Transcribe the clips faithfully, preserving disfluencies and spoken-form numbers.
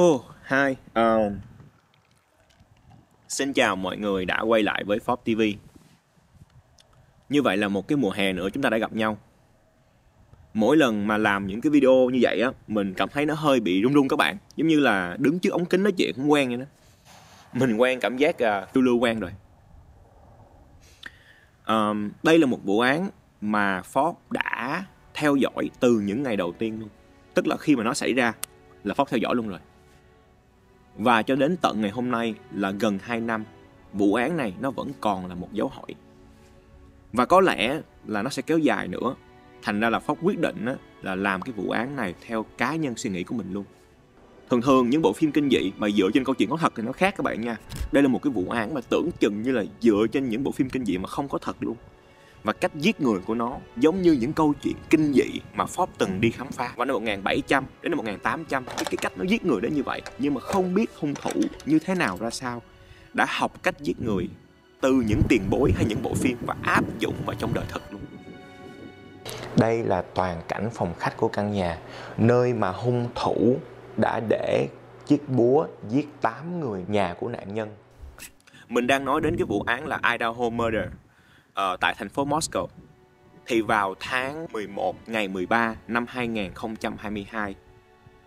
Oh, hi. Uh, xin chào mọi người đã quay lại với ép o bê ti vi. Như vậy là một cái mùa hè nữa chúng ta đã gặp nhau. Mỗi lần mà làm những cái video như vậy á, mình cảm thấy nó hơi bị run run các bạn. Giống như là đứng trước ống kính nói chuyện cũng quen vậy đó. Mình quen cảm giác uh, tôi lưu quen rồi. Um, đây là một vụ án mà ép o bê đã theo dõi từ những ngày đầu tiên luôn. Tức là khi mà nó xảy ra là ép o bê theo dõi luôn rồi. Và cho đến tận ngày hôm nay là gần hai năm, vụ án này nó vẫn còn là một dấu hỏi. Và có lẽ là nó sẽ kéo dài nữa. Thành ra là ép o bê quyết định là làm cái vụ án này theo cá nhân suy nghĩ của mình luôn. Thường thường những bộ phim kinh dị mà dựa trên câu chuyện có thật thì nó khác các bạn nha. Đây là một cái vụ án mà tưởng chừng như là dựa trên những bộ phim kinh dị mà không có thật luôn. Và cách giết người của nó giống như những câu chuyện kinh dị mà ép o bê từng đi khám phá vào năm một nghìn bảy trăm đến năm một nghìn tám trăm. Cái, cái cách nó giết người đó như vậy, nhưng mà không biết hung thủ như thế nào ra sao, đã học cách giết người từ những tiền bối hay những bộ phim và áp dụng vào trong đời thật luôn. Đây là toàn cảnh phòng khách của căn nhà, nơi mà hung thủ đã để chiếc búa giết tám người nhà của nạn nhân. Mình đang nói đến cái vụ án là Idaho Murder ở tại thành phố Moscow. Thì vào tháng mười một ngày mười ba năm hai nghìn không trăm hai mươi hai,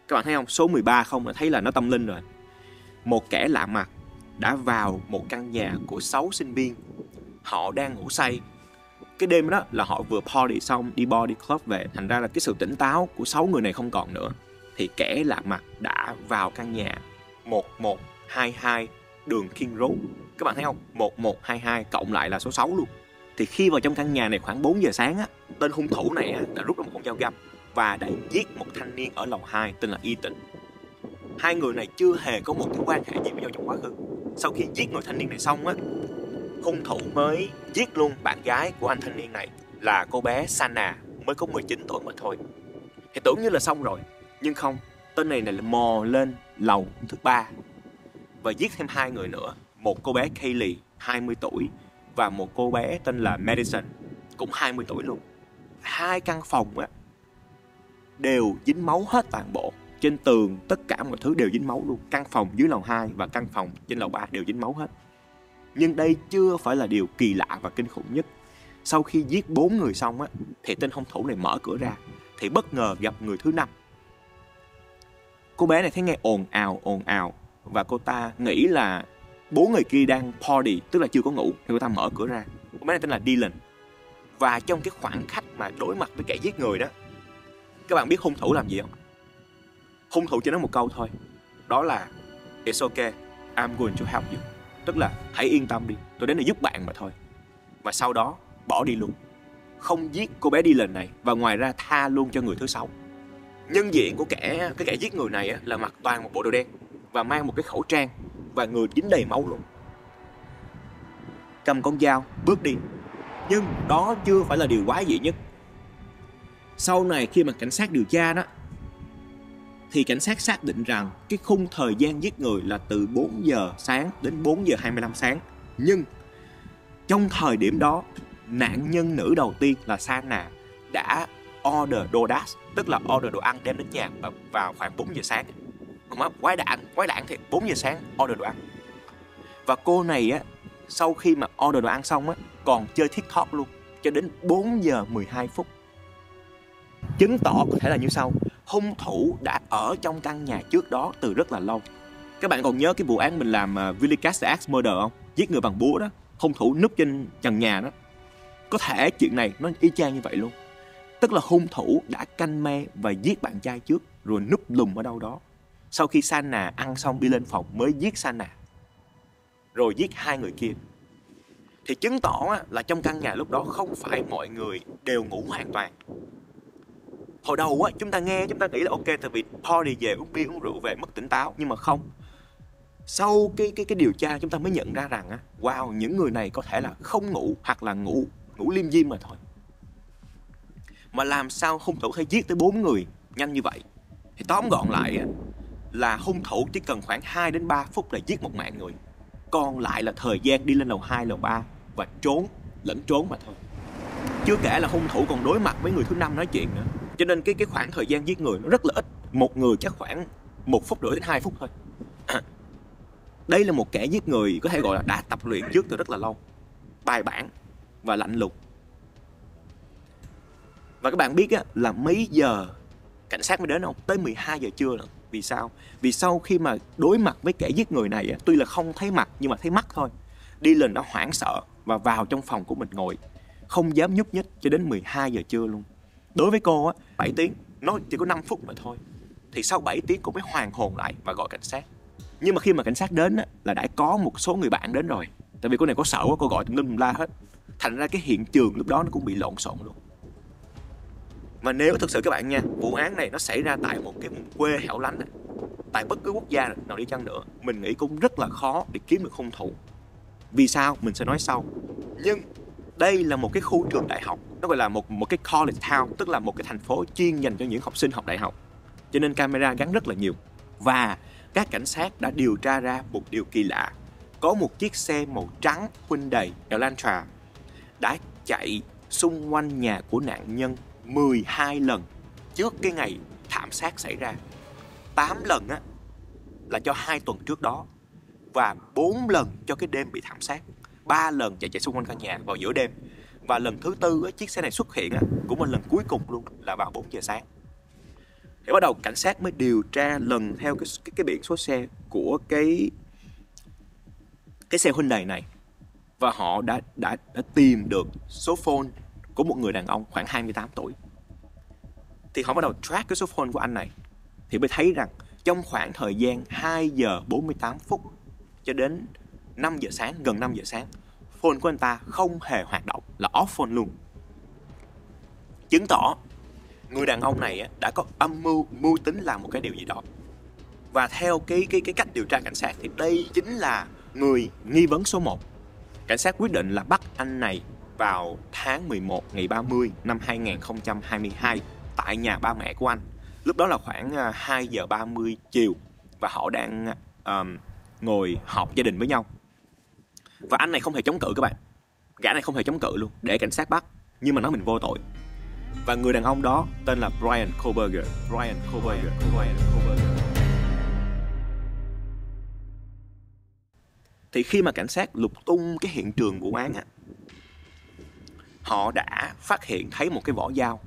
các bạn thấy không, số mười ba không, đã thấy là nó tâm linh rồi. Một kẻ lạ mặt đã vào một căn nhà của sáu sinh viên. Họ đang ngủ say. Cái đêm đó là họ vừa party xong, đi body club về. Thành ra là cái sự tỉnh táo của sáu người này không còn nữa. Thì kẻ lạ mặt đã vào căn nhà một một hai hai đường King Road. Các bạn thấy không? một một hai hai cộng lại là số sáu luôn. Thì khi vào trong căn nhà này khoảng bốn giờ sáng á, tên hung thủ này á, đã rút ra một con dao găm và đã giết một thanh niên ở lầu hai tên là Y Tịnh. Hai người này chưa hề có một cái quan hệ gì với nhau trong quá khứ. Sau khi giết người thanh niên này xong á, hung thủ mới giết luôn bạn gái của anh thanh niên này là cô bé Xana, mới có mười chín tuổi mà thôi. Thì tưởng như là xong rồi, nhưng không, tên này là mò lên lầu thứ ba và giết thêm hai người nữa. Một cô bé Kaylee, hai mươi tuổi, và một cô bé tên là Madison, cũng hai mươi tuổi luôn. Hai căn phòng á, đều dính máu hết toàn bộ. Trên tường, tất cả mọi thứ đều dính máu luôn. Căn phòng dưới lầu hai và căn phòng trên lầu ba đều dính máu hết. Nhưng đây chưa phải là điều kỳ lạ và kinh khủng nhất. Sau khi giết bốn người xong á, thì tên hung thủ này mở cửa ra, thì bất ngờ gặp người thứ năm. Cô bé này thấy nghe ồn ào, ồn ào, và cô ta nghĩ là bốn người kia đang party, tức là chưa có ngủ. Thì cô ta mở cửa ra, cô bé này tên là Dylan. Và trong cái khoảng khách mà đối mặt với kẻ giết người đó, các bạn biết hung thủ làm gì không? Hung thủ chỉ nói một câu thôi, đó là "It's okay, I'm going to help you", tức là hãy yên tâm đi, tôi đến để giúp bạn mà thôi. Và sau đó bỏ đi luôn, không giết cô bé Dylan này, và ngoài ra tha luôn cho người thứ sáu. Nhân diện của kẻ cái kẻ giết người này là mặc toàn một bộ đồ đen và mang một cái khẩu trang, và người dính đầy máu luôn, cầm con dao bước đi. Nhưng đó chưa phải là điều quái dị nhất. Sau này khi mà cảnh sát điều tra đó, thì cảnh sát xác định rằng cái khung thời gian giết người là từ bốn giờ sáng đến bốn giờ hai mươi lăm sáng. Nhưng trong thời điểm đó, nạn nhân nữ đầu tiên là Xana đã order đồ đát, tức là order đồ ăn đem đến nhà vào khoảng bốn giờ sáng. Quái đạn, quái đạn thiệt, bốn giờ sáng order đồ ăn. Và cô này á, sau khi mà order đồ ăn xong á, còn chơi TikTok luôn cho đến bốn giờ mười hai phút. Chứng tỏ có thể là như sau: hung thủ đã ở trong căn nhà trước đó từ rất là lâu. Các bạn còn nhớ cái vụ án mình làm uh, Villicast Axe Murder không? Giết người bằng búa đó, hung thủ núp trên trần nhà đó. Có thể chuyện này nó y chang như vậy luôn. Tức là hung thủ đã canh me và giết bạn trai trước, rồi núp lùm ở đâu đó. Sau khi Xana ăn xong đi lên phòng mới giết Xana, rồi giết hai người kia. Thì chứng tỏ là trong căn nhà lúc đó không phải mọi người đều ngủ hoàn toàn. Hồi đầu á, chúng ta nghe, chúng ta nghĩ là ok, tại vì party về, uống bia uống rượu về, mất tỉnh táo. Nhưng mà không. Sau cái cái cái điều tra, chúng ta mới nhận ra rằng á, wow, những người này có thể là không ngủ, hoặc là ngủ ngủ lim dim mà thôi. Mà làm sao hung thủ hay giết tới bốn người nhanh như vậy? Thì tóm gọn lại á, là hung thủ chỉ cần khoảng hai đến ba phút là giết một mạng người. Còn lại là thời gian đi lên lầu hai, lầu ba và trốn, lẫn trốn mà thôi. Chưa kể là hung thủ còn đối mặt với người thứ năm nói chuyện nữa. Cho nên cái cái khoảng thời gian giết người nó rất là ít. Một người chắc khoảng một phút rưỡi đến hai phút thôi. Đây là một kẻ giết người có thể gọi là đã tập luyện trước từ rất là lâu, bài bản và lạnh lùng. Và các bạn biết á, là mấy giờ cảnh sát mới đến không? Tới mười hai giờ trưa nữa. Vì sao? Vì sau khi mà đối mặt với kẻ giết người này á, tuy là không thấy mặt nhưng mà thấy mắt thôi, Dylan đã hoảng sợ và vào trong phòng của mình ngồi, không dám nhúc nhích cho đến mười hai giờ trưa luôn. Đối với cô á, bảy tiếng, nó chỉ có năm phút mà thôi. Thì sau bảy tiếng cô mới hoàn hồn lại và gọi cảnh sát. Nhưng mà khi mà cảnh sát đến á, là đã có một số người bạn đến rồi. Tại vì cô này có sợ quá, cô gọi tùm lum la hết. Thành ra cái hiện trường lúc đó nó cũng bị lộn xộn luôn. Mà nếu thực sự các bạn nha, vụ án này nó xảy ra tại một cái vùng quê hẻo lánh, tại bất cứ quốc gia nào đi chăng nữa, mình nghĩ cũng rất là khó để kiếm được hung thủ. Vì sao? Mình sẽ nói sau. Nhưng đây là một cái khu trường đại học, nó gọi là một một cái college town, tức là một cái thành phố chuyên dành cho những học sinh học đại học. Cho nên camera gắn rất là nhiều. Và các cảnh sát đã điều tra ra một điều kỳ lạ. Có một chiếc xe màu trắng Hyundai Elantra đã chạy xung quanh nhà của nạn nhân mười hai lần trước cái ngày thảm sát xảy ra. tám lần á, là cho hai tuần trước đó, và bốn lần cho cái đêm bị thảm sát. Ba lần chạy chạy xung quanh căn nhà vào giữa đêm. Và lần thứ tư á, chiếc xe này xuất hiện á, cũng là lần cuối cùng luôn, là vào bốn giờ sáng. Thì bắt đầu cảnh sát mới điều tra lần theo cái, cái, cái biển số xe của cái cái xe Hyundai này. Và họ đã, đã, đã tìm được số phone của một người đàn ông khoảng hai mươi tám tuổi. Thì họ bắt đầu track cái số phone của anh này. Thì mới thấy rằng trong khoảng thời gian hai giờ bốn mươi tám phút cho đến năm giờ sáng, gần năm giờ sáng, phone của anh ta không hề hoạt động, là off phone luôn. Chứng tỏ người đàn ông này đã có âm mưu, mưu tính làm một cái điều gì đó. Và theo cái, cái, cái cách điều tra cảnh sát thì đây chính là người nghi vấn số một. Cảnh sát quyết định là bắt anh này vào tháng mười một ngày ba mươi năm hai nghìn không trăm hai mươi hai tại nhà ba mẹ của anh. Lúc đó là khoảng hai giờ ba mươi chiều và họ đang um, ngồi họp gia đình với nhau. Và anh này không hề chống cự các bạn. Gã này không hề chống cự luôn, để cảnh sát bắt, nhưng mà nói mình vô tội. Và người đàn ông đó tên là Bryan Kohberger. Bryan Kohberger. Bryan Kohberger. Thì khi mà cảnh sát lục tung cái hiện trường vụ án á, họ đã phát hiện thấy một cái vỏ dao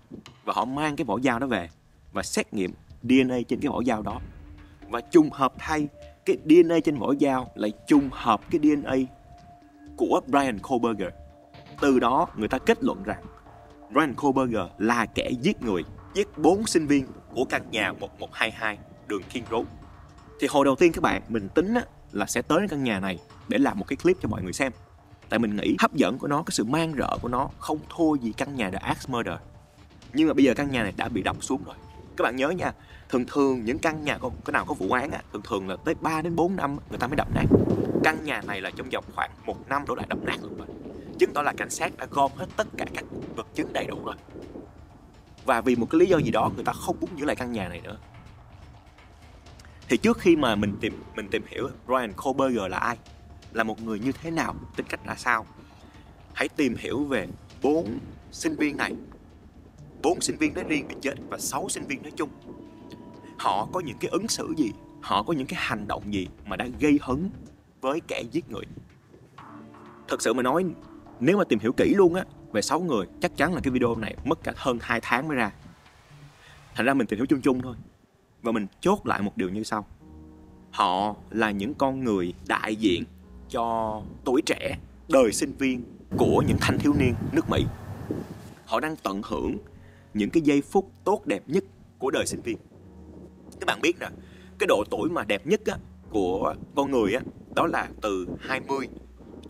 và họ mang cái vỏ dao đó về và xét nghiệm đê en a trên cái vỏ dao đó. Và trùng hợp thay, cái đê en a trên vỏ dao lại trùng hợp cái đê en a của Bryan Kohberger. Từ đó người ta kết luận rằng Bryan Kohberger là kẻ giết người, giết bốn sinh viên của căn nhà một một hai hai đường King Road. Thì hồi đầu tiên các bạn, mình tính là sẽ tới căn nhà này để làm một cái clip cho mọi người xem. Tại mình nghĩ hấp dẫn của nó, cái sự man rợ của nó không thua gì căn nhà The Axe Murder. Nhưng mà bây giờ căn nhà này đã bị đập xuống rồi. Các bạn nhớ nha, thường thường những căn nhà có, có nào có vụ án á, thường thường là tới ba đến bốn năm người ta mới đập nát. Căn nhà này là trong vòng khoảng một năm đổ lại đập nát luôn rồi. Chứng tỏ là cảnh sát đã gom hết tất cả các vật chứng đầy đủ rồi. Và vì một cái lý do gì đó người ta không muốn giữ lại căn nhà này nữa. Thì trước khi mà mình tìm mình tìm hiểu Bryan Kohberger là ai, là một người như thế nào, tính cách là sao, hãy tìm hiểu về bốn sinh viên này. Bốn sinh viên nói riêng bị chết và sáu sinh viên nói chung. Họ có những cái ứng xử gì, họ có những cái hành động gì mà đã gây hấn với kẻ giết người. Thật sự mà nói, nếu mà tìm hiểu kỹ luôn á về sáu người, chắc chắn là cái video này mất cả hơn hai tháng mới ra. Thành ra mình tìm hiểu chung chung thôi. Và mình chốt lại một điều như sau. Họ là những con người đại diện cho tuổi trẻ, đời sinh viên của những thanh thiếu niên nước Mỹ. Họ đang tận hưởng những cái giây phút tốt đẹp nhất của đời sinh viên. Các bạn biết nè, cái độ tuổi mà đẹp nhất á, của con người á, đó là từ hai mươi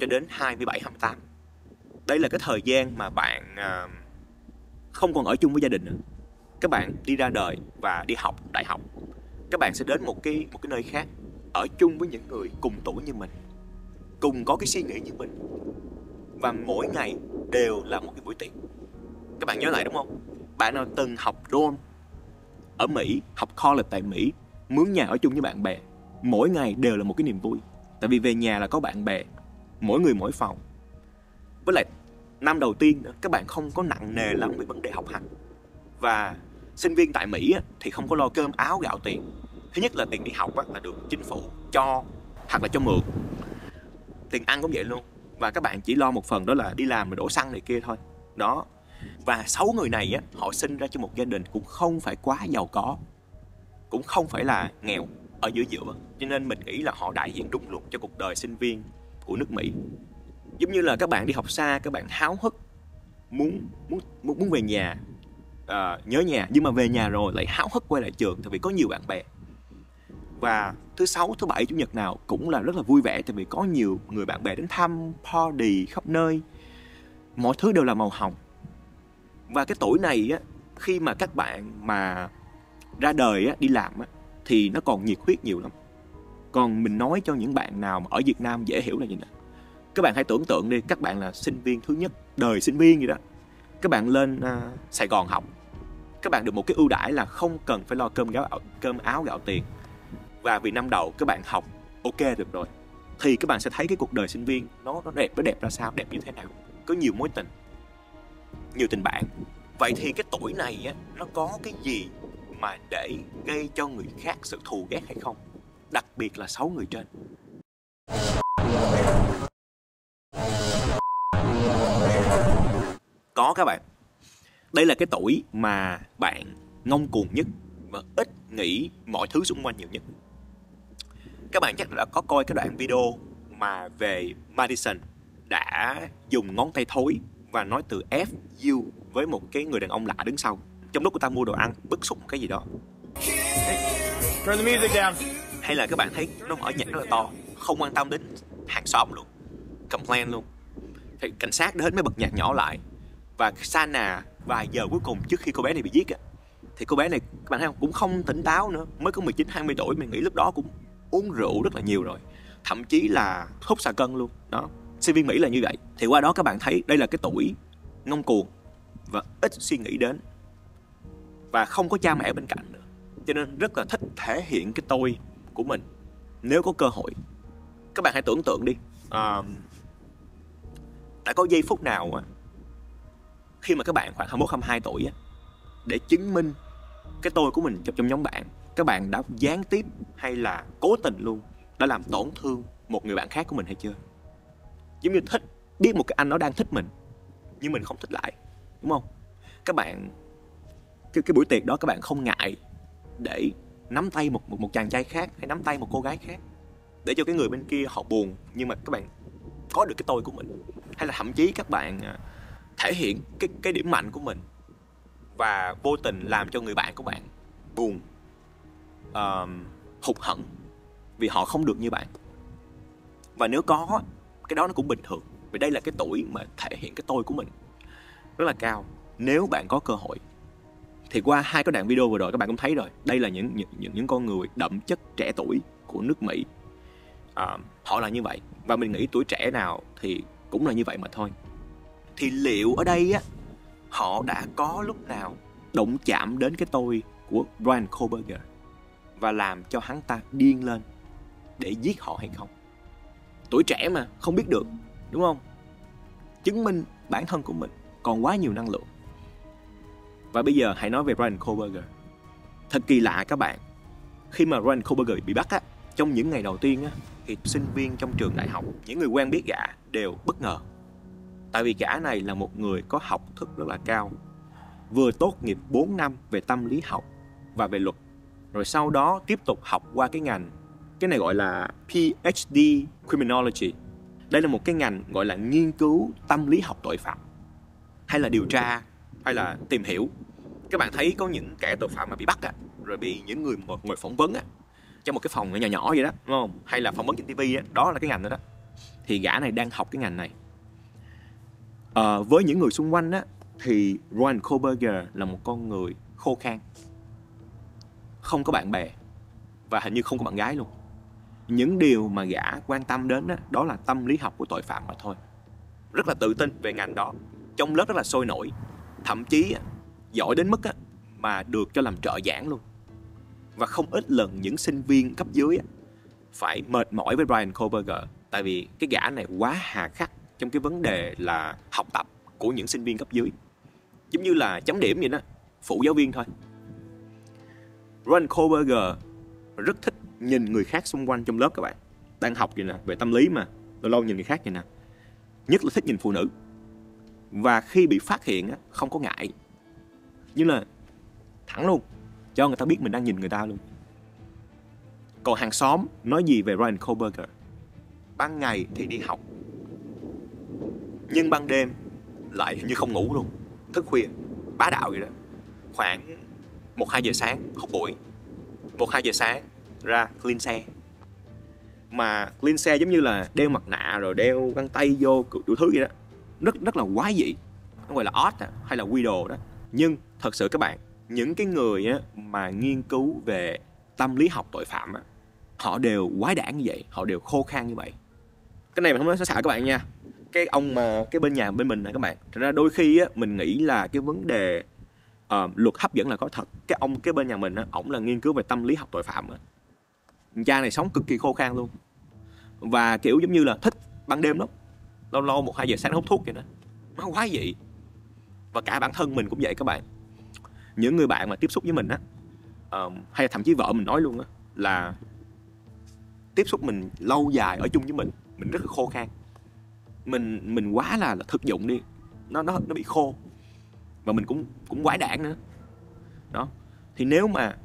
cho đến hai mươi bảy, hai mươi tám. Đây là cái thời gian mà bạn à, không còn ở chung với gia đình nữa. Các bạn đi ra đời và đi học đại học. Các bạn sẽ đến một cái, một cái nơi khác, ở chung với những người cùng tuổi như mình, cùng có cái suy nghĩ như mình. Và mỗi ngày đều là một cái buổi tiệc. Các bạn nhớ lại đúng không? Bạn nào từng học dorm ở Mỹ, học college tại Mỹ, mướn nhà ở chung với bạn bè, mỗi ngày đều là một cái niềm vui. Tại vì về nhà là có bạn bè, mỗi người mỗi phòng. Với lại năm đầu tiên các bạn không có nặng nề lắm về vấn đề học hành. Và sinh viên tại Mỹ thì không có lo cơm áo gạo tiền. Thứ nhất là tiền đi học là được chính phủ cho hoặc là cho mượn, tiền ăn cũng vậy luôn, và các bạn chỉ lo một phần đó là đi làm rồi đổ xăng này kia thôi đó. Và sáu người này á, họ sinh ra trong một gia đình cũng không phải quá giàu có, cũng không phải là nghèo, ở giữa giữa, cho nên mình nghĩ là họ đại diện đúng luật cho cuộc đời sinh viên của nước Mỹ. Giống như là các bạn đi học xa, các bạn háo hức muốn muốn muốn, muốn về nhà, à, nhớ nhà, nhưng mà về nhà rồi lại háo hức quay lại trường, tại vì có nhiều bạn bè. Và thứ sáu, thứ bảy, chủ nhật nào cũng là rất là vui vẻ, tại vì có nhiều người bạn bè đến thăm, party khắp nơi, mọi thứ đều là màu hồng. Và cái tuổi này á, khi mà các bạn mà ra đời á, đi làm á, thì nó còn nhiệt huyết nhiều lắm. Còn mình nói cho những bạn nào mà ở Việt Nam dễ hiểu là gì nè, các bạn hãy tưởng tượng đi, các bạn là sinh viên thứ nhất, đời sinh viên gì đó, các bạn lên uh, Sài Gòn học, các bạn được một cái ưu đãi là không cần phải lo cơm gạo, cơm áo gạo tiền. Và vì năm đầu các bạn học ok được rồi, thì các bạn sẽ thấy cái cuộc đời sinh viên nó, nó đẹp, nó đẹp ra sao, đẹp như thế nào, có nhiều mối tình, nhiều tình bạn. Vậy thì cái tuổi này á, nó có cái gì mà để gây cho người khác sự thù ghét hay không? Đặc biệt là sáu người trên. Có các bạn. Đây là cái tuổi mà bạn ngông cuồng nhất và ít nghĩ mọi thứ xung quanh nhiều nhất. Các bạn chắc đã có coi cái đoạn video mà về Madison đã dùng ngón tay thối và nói từ F, U với một cái người đàn ông lạ đứng sau. Trong lúc cô ta mua đồ ăn, bức xúc một cái gì đó. Turn the music down. Hay là các bạn thấy nó mở nhạc rất là to, không quan tâm đến hàng xóm luôn, complain luôn. Thì cảnh sát đến mới bật nhạc nhỏ lại. Và Xana vài giờ cuối cùng trước khi cô bé này bị giết, thì cô bé này các bạn thấy không, cũng không tỉnh táo nữa, mới có mười chín hai mươi tuổi, mình nghĩ lúc đó cũng uống rượu rất là nhiều rồi, thậm chí là hút xà cân luôn đó. Sinh viên Mỹ là như vậy. Thì qua đó các bạn thấy đây là cái tuổi ngông cuồng và ít suy nghĩ đến, và không có cha mẹ bên cạnh nữa, cho nên rất là thích thể hiện cái tôi của mình nếu có cơ hội. Các bạn hãy tưởng tượng đi, à, đã có giây phút nào á, khi mà các bạn khoảng hai mốt hai mươi hai tuổi á, để chứng minh cái tôi của mình trong nhóm bạn, các bạn đã gián tiếp hay là cố tình luôn đã làm tổn thương một người bạn khác của mình hay chưa? Giống như thích, biết một cái anh nó đang thích mình nhưng mình không thích lại, đúng không? Các bạn cái, cái buổi tiệc đó các bạn không ngại để nắm tay một, một, một chàng trai khác hay nắm tay một cô gái khác để cho cái người bên kia họ buồn, nhưng mà các bạn có được cái tôi của mình. Hay là thậm chí các bạn thể hiện cái, cái điểm mạnh của mình và vô tình làm cho người bạn của bạn buồn, uh, hụt hẫng vì họ không được như bạn. Và nếu có, cái đó nó cũng bình thường, vì đây là cái tuổi mà thể hiện cái tôi của mình rất là cao nếu bạn có cơ hội. Thì qua hai cái đoạn video vừa rồi các bạn cũng thấy rồi, đây là những những, những con người đậm chất trẻ tuổi của nước Mỹ. À, họ là như vậy, và mình nghĩ tuổi trẻ nào thì cũng là như vậy mà thôi. Thì liệu ở đây á, họ đã có lúc nào động chạm đến cái tôi của Bryan Kohberger và làm cho hắn ta điên lên để giết họ hay không? Tuổi trẻ mà, không biết được, đúng không? Chứng minh bản thân của mình còn quá nhiều năng lượng. Và bây giờ hãy nói về Bryan Kohberger. Thật kỳ lạ các bạn, khi mà Bryan Kohberger bị bắt á, trong những ngày đầu tiên á, thì sinh viên trong trường đại học, những người quen biết gã đều bất ngờ. Tại vì gã này là một người có học thức rất là cao, vừa tốt nghiệp bốn năm về tâm lý học và về luật, rồi sau đó tiếp tục học qua cái ngành, cái này gọi là P H D Criminology. Đây là một cái ngành gọi là nghiên cứu tâm lý học tội phạm, hay là điều tra, hay là tìm hiểu. Các bạn thấy có những kẻ tội phạm mà bị bắt á, rồi bị những người ngồi phỏng vấn á, trong một cái phòng nhỏ nhỏ vậy đó, đúng không? Hay là phỏng vấn trên tivi á, đó là cái ngành đó đó. Thì gã này đang học cái ngành này. À, với những người xung quanh á, thì Bryan Kohberger là một con người khô khan, không có bạn bè và hình như không có bạn gái luôn. Những điều mà gã quan tâm đến đó, đó là tâm lý học của tội phạm mà thôi. Rất là tự tin về ngành đó, trong lớp rất là sôi nổi, thậm chí giỏi đến mức mà được cho làm trợ giảng luôn. Và không ít lần những sinh viên cấp dưới phải mệt mỏi với Bryan Kohberger, tại vì cái gã này quá hà khắc trong cái vấn đề là học tập của những sinh viên cấp dưới, giống như là chấm điểm vậy đó, phụ giáo viên thôi. Bryan Kohberger rất thích nhìn người khác xung quanh trong lớp các bạn. Đang học vậy nè, về tâm lý mà, lâu lâu nhìn người khác vậy nè. Nhất là thích nhìn phụ nữ. Và khi bị phát hiện không có ngại, như là thẳng luôn, cho người ta biết mình đang nhìn người ta luôn. Còn hàng xóm nói gì về Bryan Kohberger? Ban ngày thì đi học, nhưng ban đêm lại như không ngủ luôn, thức khuya, bá đạo vậy đó. Khoảng một hai giờ sáng, học buổi, một hai giờ sáng ra clean xe. Mà clean xe giống như là đeo mặt nạ rồi đeo găng tay vô, đủ thứ vậy đó. Rất rất là quái dị, nó gọi là odd à, hay là weirdo đó. Nhưng thật sự các bạn, những cái người á, mà nghiên cứu về tâm lý học tội phạm á, họ đều quái đản như vậy, họ đều khô khan như vậy. Cái này mình không nói sợ các bạn nha. Cái ông mà cái bên nhà bên mình này các bạn, thật ra đôi khi á, mình nghĩ là cái vấn đề uh, luật hấp dẫn là có thật. Cái ông cái bên nhà mình á, ổng là nghiên cứu về tâm lý học tội phạm á. Cha này sống cực kỳ khô khan luôn. Và kiểu giống như là thích ban đêm lắm, lâu lâu một hai giờ sáng hút thuốc vậy đó, nó quái dị. Và cả bản thân mình cũng vậy các bạn. Những người bạn mà tiếp xúc với mình á, uh, hay thậm chí vợ mình nói luôn á, là tiếp xúc mình lâu dài ở chung với mình, mình rất là khô khan. Mình mình quá là, là thực dụng đi, nó nó nó bị khô. Và mình cũng cũng quái đản nữa. Đó. Thì nếu mà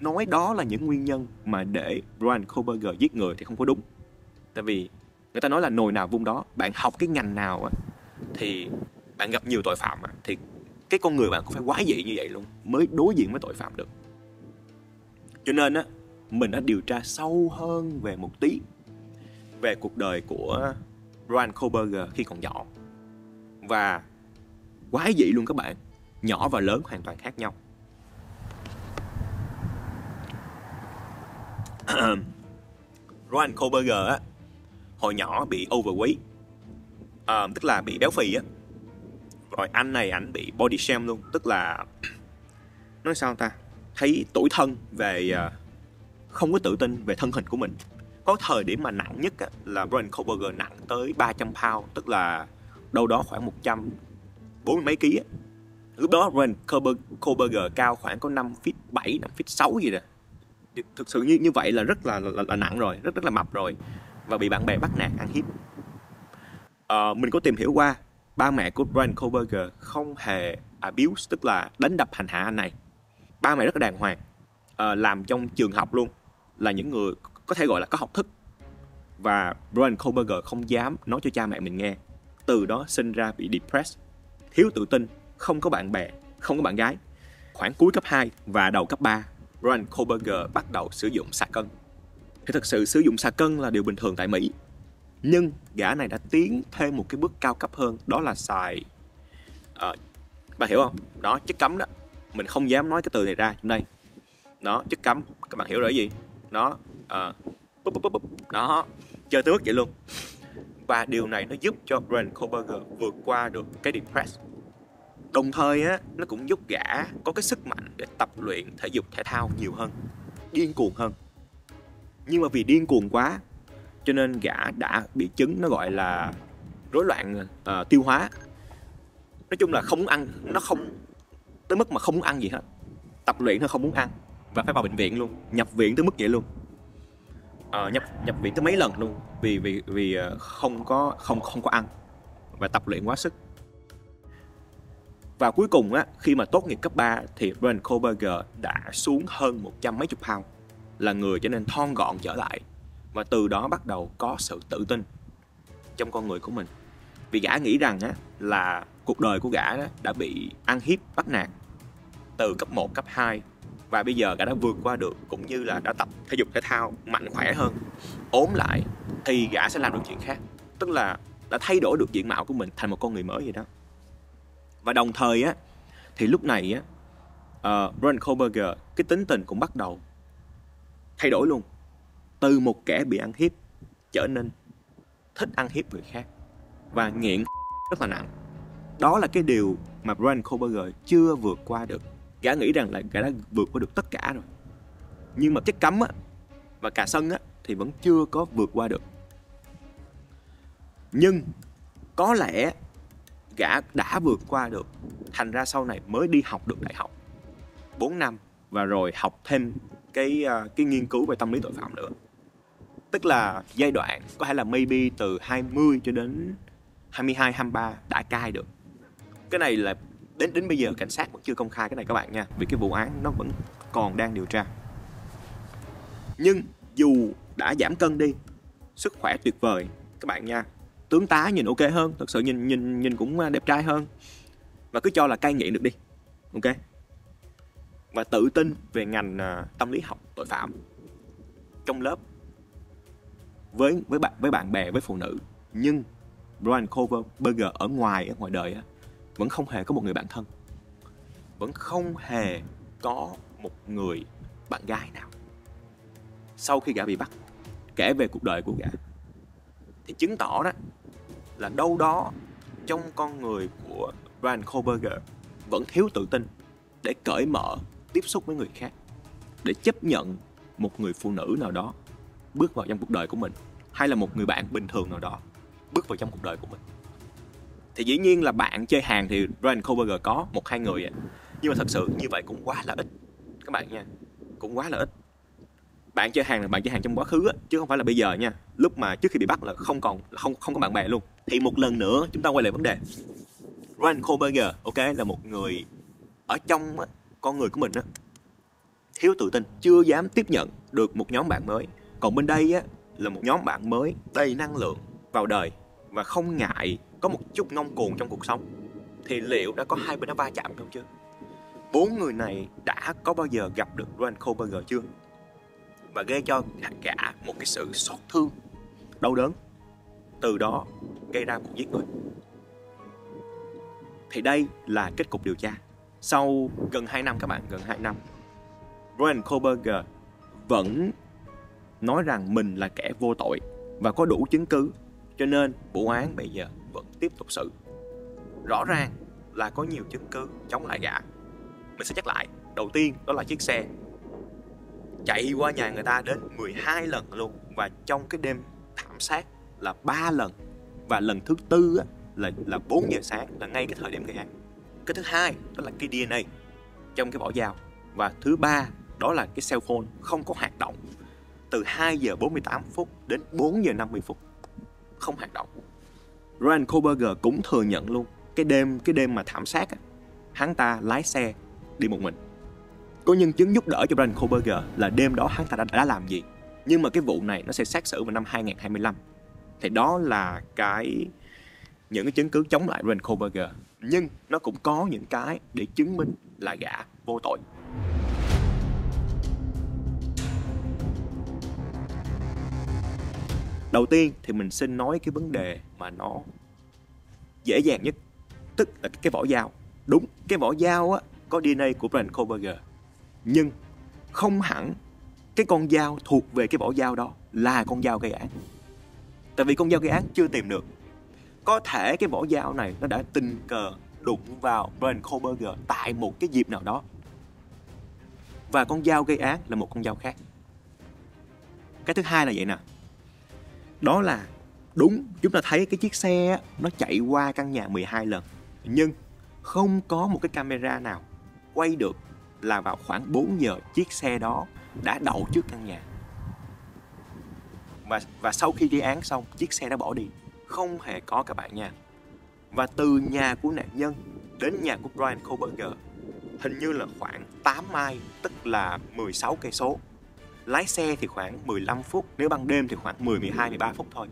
nói đó là những nguyên nhân mà để Bryan Kohberger giết người thì không có đúng. Tại vì người ta nói là nồi nào vung đó, bạn học cái ngành nào á, thì bạn gặp nhiều tội phạm á, thì cái con người bạn cũng phải quái dị như vậy luôn mới đối diện với tội phạm được. Cho nên á, mình đã điều tra sâu hơn về một tí về cuộc đời của Bryan Kohberger khi còn nhỏ. Và quái dị luôn các bạn, nhỏ và lớn hoàn toàn khác nhau. Bryan Kohberger á, hồi nhỏ bị overweight, à, tức là bị béo phì á. Rồi anh này ảnh bị body shame luôn, tức là nói sao ta, thấy tủi thân về, không có tự tin về thân hình của mình. Có thời điểm mà nặng nhất á, là Bryan Kohberger nặng tới ba trăm pound, tức là đâu đó khoảng một trăm bốn mươi mấy ký á. Lúc đó Bryan Kohberger cao khoảng có năm feet bảy, năm feet sáu gì nè. Thực sự như như vậy là rất là, là, là nặng rồi, rất rất là mập rồi. Và bị bạn bè bắt nạt, ăn hiếp. à, Mình có tìm hiểu qua, ba mẹ của Bryan Kohberger không hề abuse, tức là đánh đập hành hạ anh này. Ba mẹ rất là đàng hoàng, à, làm trong trường học luôn, là những người có thể gọi là có học thức. Và Bryan Kohberger không dám nói cho cha mẹ mình nghe. Từ đó sinh ra bị depressed, thiếu tự tin, không có bạn bè, không có bạn gái. Khoảng cuối cấp hai và đầu cấp ba, Bryan Kohberger bắt đầu sử dụng xà cân. Thì thật sự sử dụng xà cân là điều bình thường tại Mỹ. Nhưng gã này đã tiến thêm một cái bước cao cấp hơn, đó là xài... À, bạn hiểu không? Đó, chất cấm đó. Mình không dám nói cái từ này ra trong đây. Đó, chất cấm, các bạn hiểu rồi gì? Đó, à, búp, búp, búp, búp. Đó, chơi tước vậy luôn. Và điều này nó giúp cho Bryan Kohberger vượt qua được cái depress. Đồng thời á, nó cũng giúp gã có cái sức mạnh để tập luyện thể dục thể thao nhiều hơn, điên cuồng hơn. Nhưng mà vì điên cuồng quá cho nên gã đã bị chứng nó gọi là rối loạn uh, tiêu hóa. Nói chung là không muốn ăn, nó không tới mức mà không muốn ăn gì hết. Tập luyện nó không muốn ăn và phải vào bệnh viện luôn, nhập viện tới mức vậy luôn. Uh, nhập nhập viện tới mấy lần luôn vì vì vì không có không không có ăn và tập luyện quá sức. Và cuối cùng á, khi mà tốt nghiệp cấp ba thì Bryan Kohberger đã xuống hơn một trăm mấy chục pound, là người trở nên thon gọn trở lại. Và từ đó bắt đầu có sự tự tin trong con người của mình. Vì gã nghĩ rằng á, là cuộc đời của gã đó đã bị ăn hiếp bắt nạt từ cấp một, cấp hai. Và bây giờ gã đã vượt qua được, cũng như là đã tập thể dục thể thao mạnh khỏe hơn. Ốm lại thì gã sẽ làm được chuyện khác, tức là đã thay đổi được diện mạo của mình thành một con người mới vậy đó. Và đồng thời á, thì lúc này á, uh, Bryan Kohberger cái tính tình cũng bắt đầu thay đổi luôn. Từ một kẻ bị ăn hiếp trở nên thích ăn hiếp người khác và nghiện rất là nặng. Đó là cái điều mà Bryan Kohberger chưa vượt qua được. Gã nghĩ rằng là gã đã vượt qua được tất cả rồi, nhưng mà chất cấm á, và cà sân á, thì vẫn chưa có vượt qua được. Nhưng có lẽ gã đã vượt qua được, thành ra sau này mới đi học được đại học bốn năm. Và rồi học thêm cái cái nghiên cứu về tâm lý tội phạm nữa. Tức là giai đoạn có thể là maybe từ hai mươi cho đến hai mươi hai, hai mươi ba đã cai được. Cái này là đến đến bây giờ cảnh sát vẫn chưa công khai cái này các bạn nha, vì cái vụ án nó vẫn còn đang điều tra. Nhưng dù đã giảm cân đi, sức khỏe tuyệt vời các bạn nha, tướng tá nhìn ok hơn, thật sự nhìn nhìn nhìn cũng đẹp trai hơn, và cứ cho là cai nghiện được đi, ok, và tự tin về ngành tâm lý học tội phạm trong lớp với với bạn với bạn bè, với phụ nữ. Nhưng Bryan Kohberger ở ngoài ở ngoài đời vẫn không hề có một người bạn thân, vẫn không hề có một người bạn gái nào. Sau khi gã bị bắt, kể về cuộc đời của gã, thì chứng tỏ đó là đâu đó trong con người của Bryan Kohberger vẫn thiếu tự tin để cởi mở tiếp xúc với người khác, để chấp nhận một người phụ nữ nào đó bước vào trong cuộc đời của mình, hay là một người bạn bình thường nào đó bước vào trong cuộc đời của mình. Thì dĩ nhiên là bạn chơi hàng thì Bryan Kohberger có một hai người, nhưng mà thật sự như vậy cũng quá là ít các bạn nha, cũng quá là ít. Bạn chơi hàng là bạn chơi hàng trong quá khứ chứ không phải là bây giờ nha. Lúc mà trước khi bị bắt là không còn không không có bạn bè luôn. Thì một lần nữa chúng ta quay lại vấn đề Bryan Kohberger, ok, là một người ở trong con người của mình thiếu tự tin, chưa dám tiếp nhận được một nhóm bạn mới. Còn bên đây là một nhóm bạn mới đầy năng lượng vào đời và không ngại có một chút ngông cuồng trong cuộc sống. Thì liệu đã có hai bên nó va chạm không chưa? Bốn người này đã có bao giờ gặp được Bryan Kohberger chưa? Và gây cho cả một cái sự xót thương, đau đớn, từ đó gây ra vụ giết người. Thì đây là kết cục điều tra. Sau gần hai năm các bạn, gần hai năm, Bryan Kohberger vẫn nói rằng mình là kẻ vô tội và có đủ chứng cứ, cho nên vụ án bây giờ vẫn tiếp tục xử. Rõ ràng là có nhiều chứng cứ chống lại gã. Mình sẽ nhắc lại. Đầu tiên đó là chiếc xe chạy qua nhà người ta đến mười hai lần luôn, và trong cái đêm thảm sát là ba lần, và lần thứ tư là là bốn giờ sáng, là ngay cái thời điểm gây án. Cái thứ hai đó là cái đê en a trong cái vỏ dao, và thứ ba đó là cái cell phone không có hoạt động từ hai giờ bốn mươi tám phút đến bốn giờ năm mươi phút, không hoạt động. Bryan Kohberger cũng thừa nhận luôn, cái đêm cái đêm mà thảm sát hắn ta lái xe đi một mình. Có nhân chứng giúp đỡ cho Bryan Kohberger là đêm đó hắn ta đã, đã làm gì. Nhưng mà cái vụ này nó sẽ xét xử vào năm hai không hai lăm. Thì đó là cái những cái chứng cứ chống lại Bryan Kohberger, nhưng nó cũng có những cái để chứng minh là gã vô tội. Đầu tiên thì mình xin nói cái vấn đề mà nó dễ dàng nhất, tức là cái vỏ dao. Đúng, cái vỏ dao á, có đê en a của Bryan Kohberger, nhưng không hẳn cái con dao thuộc về cái vỏ dao đó là con dao gây án. Tại vì con dao gây án chưa tìm được. Có thể cái vỏ dao này nó đã tình cờ đụng vào Bryan Kohberger tại một cái dịp nào đó, và con dao gây án là một con dao khác. Cái thứ hai là vậy nè, đó là đúng, chúng ta thấy cái chiếc xe nó chạy qua căn nhà mười hai lần, nhưng không có một cái camera nào quay được là vào khoảng bốn giờ chiếc xe đó đã đậu trước căn nhà. Và, và sau khi gây án xong, chiếc xe đã bỏ đi, không hề có các bạn nha. Và từ nhà của nạn nhân đến nhà của Bryan Kohberger hình như là khoảng tám mai, tức là mười sáu cây số. Lái xe thì khoảng mười lăm phút, nếu ban đêm thì khoảng mười, mười hai, mười ba phút thôi.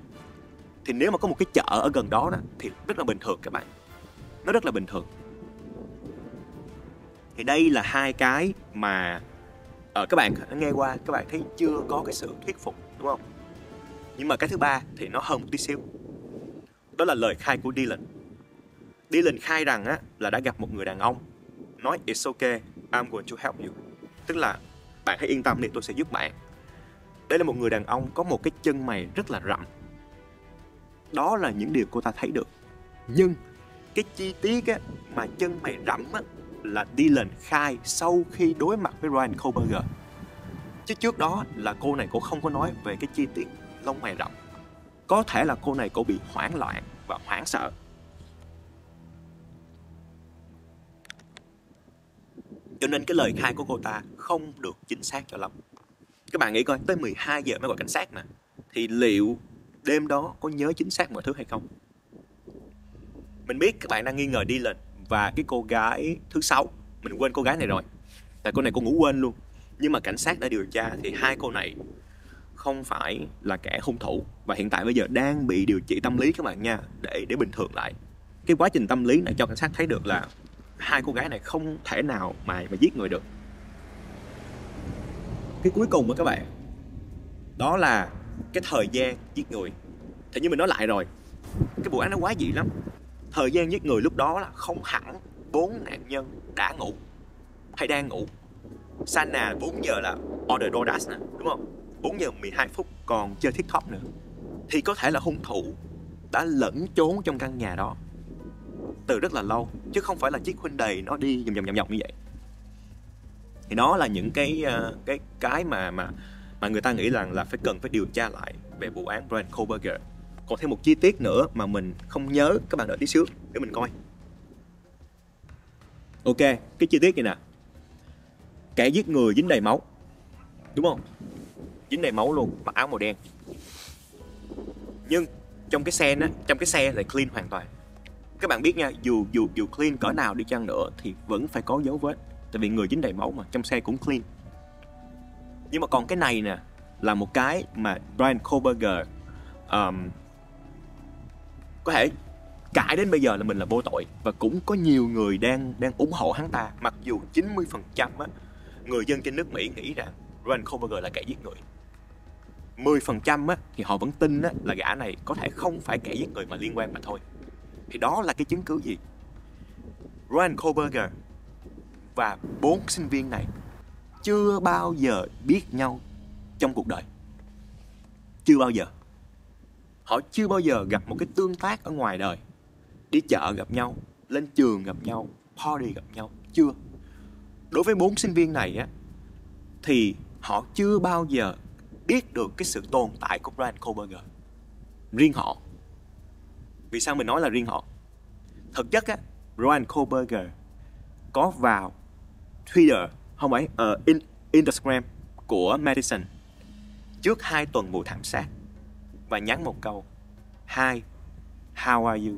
Thì nếu mà có một cái chợ ở gần đó thì rất là bình thường các bạn, nó rất là bình thường. Thì đây là hai cái mà ờ, các bạn nghe qua các bạn thấy chưa có cái sự thuyết phục, đúng không? Nhưng mà cái thứ ba thì nó hơn một tí xíu, đó là lời khai của Dylan. Dylan khai rằng á, là đã gặp một người đàn ông nói it's okay, I'm going to help you, tức là bạn hãy yên tâm đi, tôi sẽ giúp bạn. Đây là một người đàn ông có một cái chân mày rất là rậm. Đó là những điều cô ta thấy được. Nhưng cái chi tiết á, mà chân mày rậm á, là Dylan khai sau khi đối mặt với Bryan Kohberger, chứ trước đó là cô này cô không có nói về cái chi tiết lông mày rậm. Có thể là cô này cô bị hoảng loạn và hoảng sợ. Cho nên cái lời khai của cô ta không được chính xác cho lắm. Các bạn nghĩ coi, tới mười hai giờ mới gọi cảnh sát nè, thì liệu đêm đó có nhớ chính xác mọi thứ hay không? Mình biết các bạn đang nghi ngờ Dylan và cái cô gái thứ sáu. Mình quên cô gái này rồi, tại cô này cô ngủ quên luôn. Nhưng mà cảnh sát đã điều tra thì hai cô này không phải là kẻ hung thủ, và hiện tại bây giờ đang bị điều trị tâm lý các bạn nha, để để bình thường lại. Cái quá trình tâm lý này cho cảnh sát thấy được là hai cô gái này không thể nào mà, mà giết người được. Cái cuối cùng đó các bạn, đó là cái thời gian giết người. Thì như mình nói lại rồi, cái vụ án nó quá dị lắm. Thời gian giết người lúc đó là không hẳn bốn nạn nhân đã ngủ hay đang ngủ. Xana bốn giờ là order DoorDash nè, đúng không? bốn giờ mười hai phút còn chơi TikTok nữa. Thì có thể là hung thủ đã lẫn trốn trong căn nhà đó từ rất là lâu, chứ không phải là chiếc Hyundai nó đi vòng vòng vòng vòng như vậy. Thì đó là những cái cái cái mà mà mà người ta nghĩ rằng là, là phải cần phải điều tra lại về vụ án Bryan Kohberger. Còn thêm một chi tiết nữa mà mình không nhớ, các bạn đợi tí xíu để mình coi. Ok, cái chi tiết này nè. Kẻ giết người dính đầy máu, đúng không? Dính đầy máu luôn, mặc áo màu đen. Nhưng trong cái xe đó, trong cái xe lại clean hoàn toàn. Các bạn biết nha, dù dù dù clean cỡ nào đi chăng nữa thì vẫn phải có dấu vết, tại vì người dính đầy máu mà, trong xe cũng clean. Nhưng mà còn cái này nè là một cái mà Bryan Kohberger um, có thể cãi đến bây giờ là mình là vô tội, và cũng có nhiều người đang đang ủng hộ hắn ta, mặc dù chín mươi phần trăm á, người dân trên nước Mỹ nghĩ rằng Bryan Kohberger là kẻ giết người. mười phần trăm á, thì họ vẫn tin á, là gã này có thể không phải kẻ giết người mà liên quan mà thôi. Thì đó là cái chứng cứ gì? Bryan Kohberger và bốn sinh viên này chưa bao giờ biết nhau trong cuộc đời. Chưa bao giờ. Họ chưa bao giờ gặp một cái tương tác ở ngoài đời. Đi chợ gặp nhau, lên trường gặp nhau, party gặp nhau. Chưa. Đối với bốn sinh viên này á, thì họ chưa bao giờ biết được cái sự tồn tại của Bryan Kohberger. Riêng họ. Vì sao mình nói là riêng họ? Thực chất á, Bryan Kohberger có vào Twitter, không phải, uh, in, Instagram của Madison trước hai tuần vụ thảm sát và nhắn một câu hi, how are you.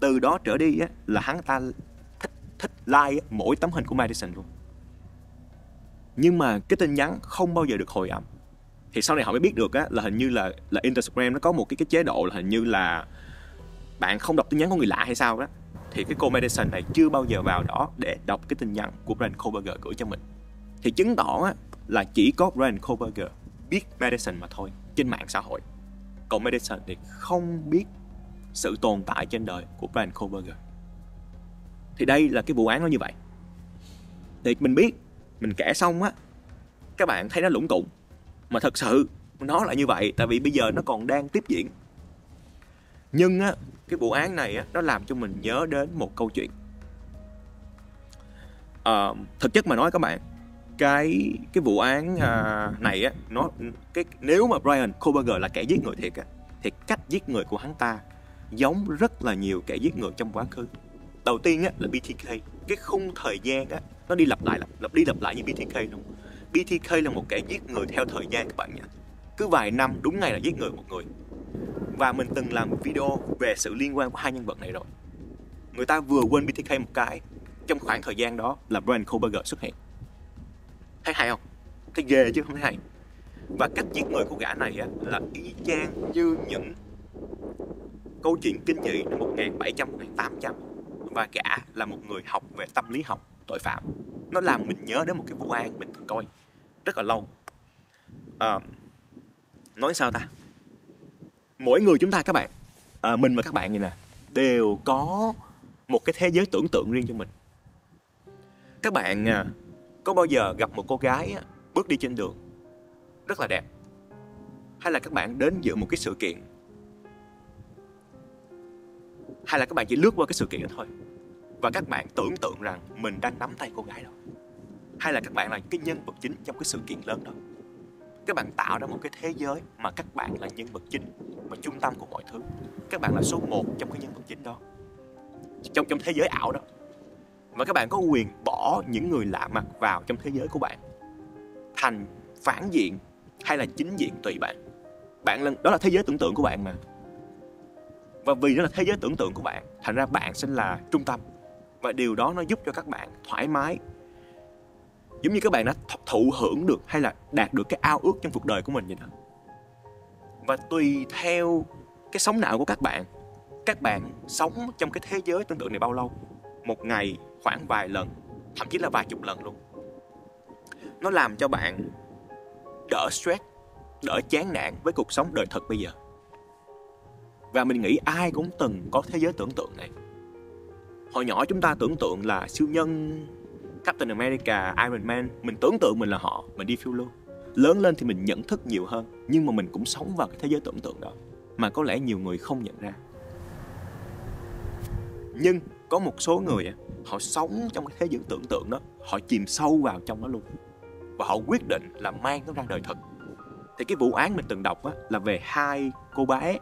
Từ đó trở đi á, là hắn ta thích, thích like mỗi tấm hình của Madison luôn. Nhưng mà cái tin nhắn không bao giờ được hồi âm. Thì sau này họ mới biết được á, là hình như là, là Instagram nó có một cái, cái chế độ là hình như là bạn không đọc tin nhắn của người lạ hay sao đó. Thì cái cô Madison này chưa bao giờ vào đó để đọc cái tin nhắn của Bryan Kohberger gửi cho mình. Thì chứng tỏ á, là chỉ có Bryan Kohberger biết Madison mà thôi, trên mạng xã hội. Còn Madison thì không biết sự tồn tại trên đời của Bryan Kohberger. Thì đây là cái vụ án nó như vậy. Thì mình biết, mình kể xong á, các bạn thấy nó lũng cụng, mà thật sự nó là như vậy, tại vì bây giờ nó còn đang tiếp diễn. Nhưng á, cái vụ án này á, nó làm cho mình nhớ đến một câu chuyện. À, thực chất mà nói các bạn, cái cái vụ án à, này á, nó cái nếu mà Bryan Kohberger là kẻ giết người thiệt á, thì cách giết người của hắn ta giống rất là nhiều kẻ giết người trong quá khứ. Đầu tiên á, là bê tê ca, cái khung thời gian á, nó đi lặp lại lặp, lặp đi lặp lại như bê tê ca luôn. bê tê ca là một kẻ giết người theo thời gian các bạn nhé. Cứ vài năm đúng ngày là giết người một người. Và mình từng làm một video về sự liên quan của hai nhân vật này rồi. Người ta vừa quên bê tê ca một cái, trong khoảng thời gian đó là Bryan Kohberger xuất hiện. Thấy hay không? Thấy ghê chứ không thấy hay. Và cách giết người của gã này á, là y chang như những câu chuyện kinh dị năm một nghìn bảy trăm, một nghìn tám trăm. Và gã là một người học về tâm lý học tội phạm. Nó làm mình nhớ đến một cái vụ án mình từng coi rất là lâu. À, nói sao ta? Mỗi người chúng ta các bạn, à, mình và các bạn vậy nè, đều có một cái thế giới tưởng tượng riêng cho mình. Các bạn à, có bao giờ gặp một cô gái á, bước đi trên đường rất là đẹp, hay là các bạn đến dự một cái sự kiện, hay là các bạn chỉ lướt qua cái sự kiện đó thôi, và các bạn tưởng tượng rằng mình đang nắm tay cô gái đó, hay là các bạn là cái nhân vật chính trong cái sự kiện lớn đó. Các bạn tạo ra một cái thế giới mà các bạn là nhân vật chính, mà trung tâm của mọi thứ. Các bạn là số một trong cái nhân vật chính đó, trong, trong thế giới ảo đó. Và các bạn có quyền bỏ những người lạ mặt vào trong thế giới của bạn, thành phản diện hay là chính diện tùy bạn. Bạn là, đó là thế giới tưởng tượng của bạn mà. Và vì nó là thế giới tưởng tượng của bạn, thành ra bạn sẽ là trung tâm. Và điều đó nó giúp cho các bạn thoải mái, giống như các bạn đã thụ hưởng được hay là đạt được cái ao ước trong cuộc đời của mình vậy đó. Và tùy theo cái sống não của các bạn, các bạn sống trong cái thế giới tưởng tượng này bao lâu? Một ngày khoảng vài lần, thậm chí là vài chục lần luôn. Nó làm cho bạn đỡ stress, đỡ chán nản với cuộc sống đời thực bây giờ. Và mình nghĩ ai cũng từng có thế giới tưởng tượng này. Hồi nhỏ chúng ta tưởng tượng là siêu nhân, Captain America, Iron Man. Mình tưởng tượng mình là họ, mình đi phiêu lưu. Lớn lên thì mình nhận thức nhiều hơn, nhưng mà mình cũng sống vào cái thế giới tưởng tượng đó mà có lẽ nhiều người không nhận ra. Nhưng có một số người họ sống trong cái thế giới tưởng tượng đó, họ chìm sâu vào trong nó luôn, và họ quyết định là mang nó ra đời thật. Thì cái vụ án mình từng đọc là về hai cô bé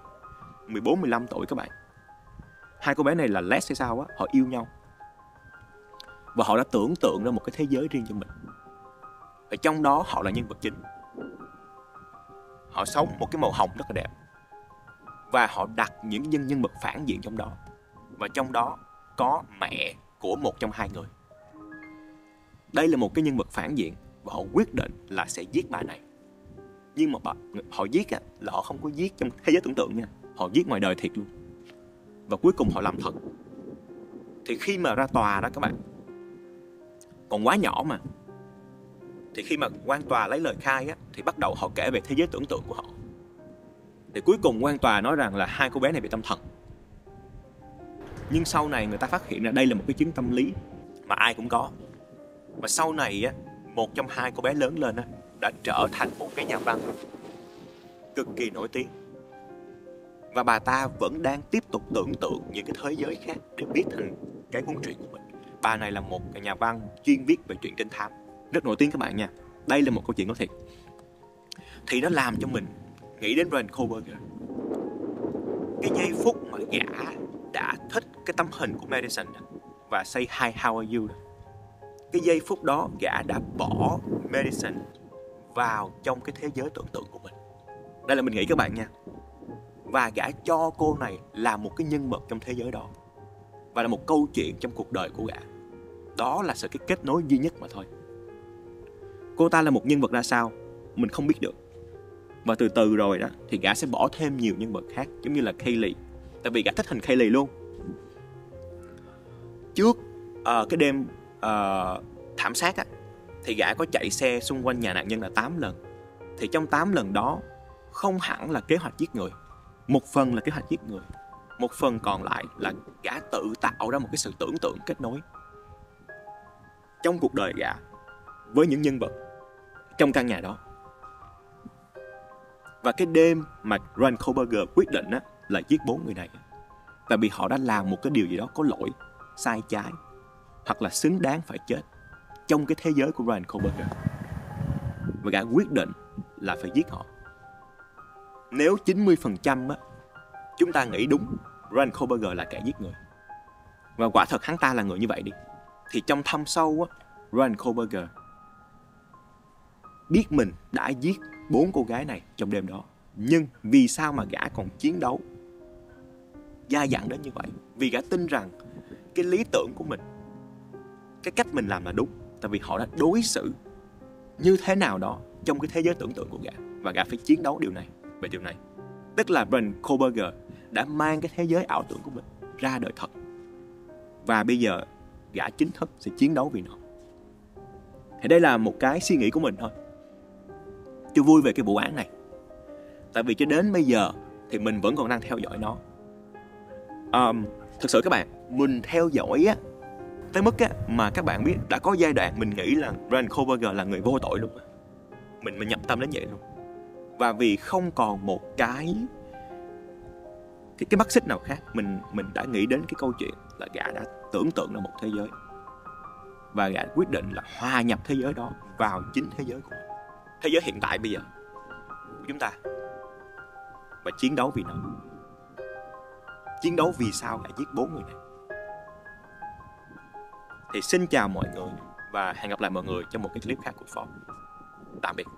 mười bốn mười lăm tuổi các bạn. Hai cô bé này là Les hay sao á, họ yêu nhau. Và họ đã tưởng tượng ra một cái thế giới riêng cho mình. Ở trong đó họ là nhân vật chính. Họ sống một cái màu hồng rất là đẹp. Và họ đặt những nhân nhân vật phản diện trong đó. Và trong đó có mẹ của một trong hai người. Đây là một cái nhân vật phản diện. Và họ quyết định là sẽ giết bà này. Nhưng mà bà, họ giết là họ không có giết trong thế giới tưởng tượng nha. Họ giết ngoài đời thiệt luôn. Và cuối cùng họ làm thật. Thì khi mà ra tòa đó các bạn, còn quá nhỏ mà, thì khi mà quan tòa lấy lời khai á, thì bắt đầu họ kể về thế giới tưởng tượng của họ. Thì cuối cùng quan tòa nói rằng là hai cô bé này bị tâm thần. Nhưng sau này người ta phát hiện ra đây là một cái chứng tâm lý mà ai cũng có. Và sau này á, một trong hai cô bé lớn lên á, đã trở thành một cái nhà văn cực kỳ nổi tiếng. Và bà ta vẫn đang tiếp tục tưởng tượng những cái thế giới khác để viết thành cái cuốn truyện của mình. Bà này là một nhà văn chuyên viết về truyện trinh thám, rất nổi tiếng các bạn nha. Đây là một câu chuyện có thiệt. Thì nó làm cho mình nghĩ đến Bryan Kohberger. Cái giây phút mà gã đã thích cái tấm hình của Madison và say hi how are you, cái giây phút đó gã đã bỏ Madison vào trong cái thế giới tưởng tượng của mình. Đây là mình nghĩ các bạn nha. Và gã cho cô này là một cái nhân vật trong thế giới đó, và là một câu chuyện trong cuộc đời của gã. Đó là sự kết nối duy nhất mà thôi. Cô ta là một nhân vật ra sao mình không biết được. Và từ từ rồi đó thì gã sẽ bỏ thêm nhiều nhân vật khác, giống như là Kaylee. Tại vì gã thích hình Kaylee luôn. Trước uh, cái đêm uh, thảm sát á, thì gã có chạy xe xung quanh nhà nạn nhân là tám lần. Thì trong tám lần đó không hẳn là kế hoạch giết người. Một phần là kế hoạch giết người, một phần còn lại là gã tự tạo ra một cái sự tưởng tượng kết nối trong cuộc đời gã với những nhân vật trong căn nhà đó. Và cái đêm mà Bryan Kohberger quyết định á, là giết bốn người này, tại vì họ đã làm một cái điều gì đó có lỗi, sai trái, hoặc là xứng đáng phải chết trong cái thế giới của Bryan Kohberger. Và gã quyết định là phải giết họ. Nếu chín mươi phần trăm á, chúng ta nghĩ đúng Bryan Kohberger là kẻ giết người, và quả thật hắn ta là người như vậy đi, thì trong thâm sâu á, Bryan Kohberger biết mình đã giết bốn cô gái này trong đêm đó. Nhưng vì sao mà gã còn chiến đấu dai dẳng đến như vậy? Vì gã tin rằng cái lý tưởng của mình, cái cách mình làm là đúng. Tại vì họ đã đối xử như thế nào đó trong cái thế giới tưởng tượng của gã, và gã phải chiến đấu điều này về điều này. Tức là Bryan Kohberger đã mang cái thế giới ảo tưởng của mình ra đời thật, và bây giờ gã chính thức sẽ chiến đấu vì nó. Thì đây là một cái suy nghĩ của mình thôi. Tôi vui về cái vụ án này, tại vì cho đến bây giờ thì mình vẫn còn đang theo dõi nó. um, Thực sự các bạn, mình theo dõi á, tới mức á, mà các bạn biết, đã có giai đoạn mình nghĩ là Bryan Kohberger là người vô tội luôn. Mình, mình nhập tâm đến vậy luôn. Và vì không còn một cái Cái, cái mắt xích nào khác, mình, mình đã nghĩ đến cái câu chuyện là gã đã tưởng tượng ra một thế giới, và gã quyết định là hòa nhập thế giới đó vào chính thế giới của mình, thế giới hiện tại bây giờ của chúng ta, và chiến đấu vì nó. Chiến đấu vì sao gã giết bốn người này. Thì xin chào mọi người, và hẹn gặp lại mọi người trong một cái clip khác của Fob. Tạm biệt.